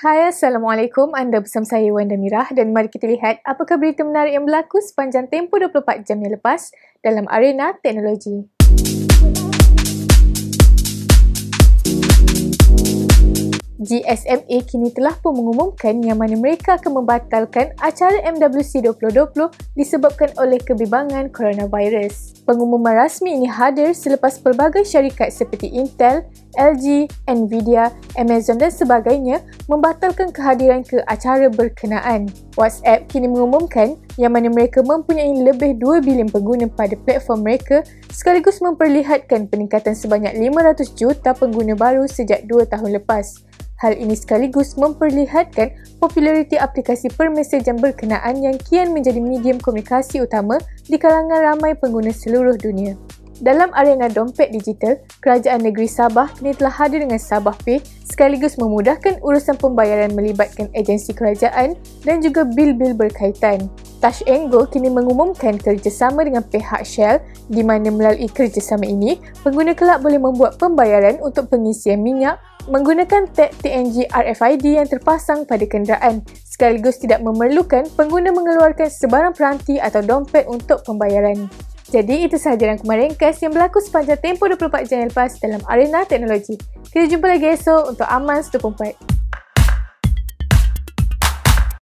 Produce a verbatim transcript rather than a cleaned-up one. Hai, Assalamualaikum. Anda bersama saya Wan Damirah dan mari kita lihat apakah berita menarik yang berlaku sepanjang tempoh dua puluh empat jam yang lepas dalam arena teknologi. G S M A kini telah pun mengumumkan yang mana mereka akan membatalkan acara M W C dua ribu dua puluh disebabkan oleh kebimbangan coronavirus. Pengumuman rasmi ini hadir selepas pelbagai syarikat seperti Intel, L G, Nvidia, Amazon dan sebagainya membatalkan kehadiran ke acara berkenaan. WhatsApp kini mengumumkan yang mana mereka mempunyai lebih dua bilion pengguna pada platform mereka sekaligus memperlihatkan peningkatan sebanyak lima ratus juta pengguna baru sejak dua tahun lepas. Hal ini sekaligus memperlihatkan populariti aplikasi permesejan berkenaan yang kian menjadi medium komunikasi utama di kalangan ramai pengguna seluruh dunia. Dalam arena dompet digital, kerajaan negeri Sabah kini telah hadir dengan Sabah Pay sekaligus memudahkan urusan pembayaran melibatkan agensi kerajaan dan juga bil-bil berkaitan. Touch and Go kini mengumumkan kerjasama dengan pihak Shell di mana melalui kerjasama ini, pengguna kelab boleh membuat pembayaran untuk pengisian minyak menggunakan tag T N G R F I D yang terpasang pada kenderaan sekaligus tidak memerlukan pengguna mengeluarkan sebarang peranti atau dompet untuk pembayaran. Jadi itu sahaja rangkuman ringkas yang berlaku sepanjang tempoh dua puluh empat jam lepas dalam arena teknologi. Kita jumpa lagi esok untuk Amans dua puluh empat.